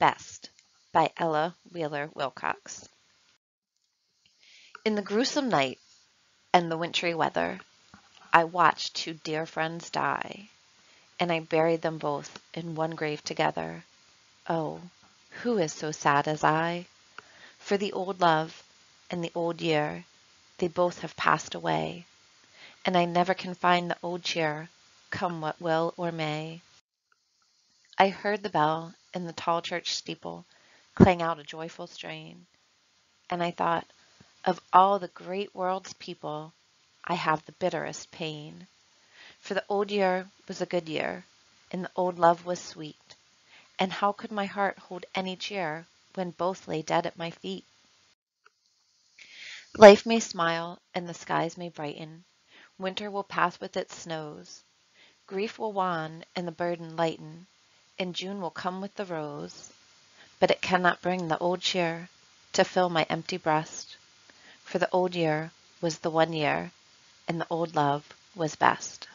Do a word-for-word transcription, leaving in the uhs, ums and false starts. Best by Ella Wheeler Wilcox. In the gruesome night and the wintry weather, I watched two dear friends die, and I buried them both in one grave together. Oh, who is so sad as I? For the old love and the old year, they both have passed away, and I never can find the old cheer, come what will or may. I heard the bell in the tall church steeple clang out a joyful strain, and I thought, of all the great world's people, I have the bitterest pain. For the old year was a good year, and the old love was sweet, and how could my heart hold any cheer when both lay dead at my feet? Life may smile, and the skies may brighten, winter will pass with its snows, grief will wan, and the burden lighten, and June will come with the rose, but it cannot bring the old cheer to fill my empty breast, for the old year was the one year, and the old love was best.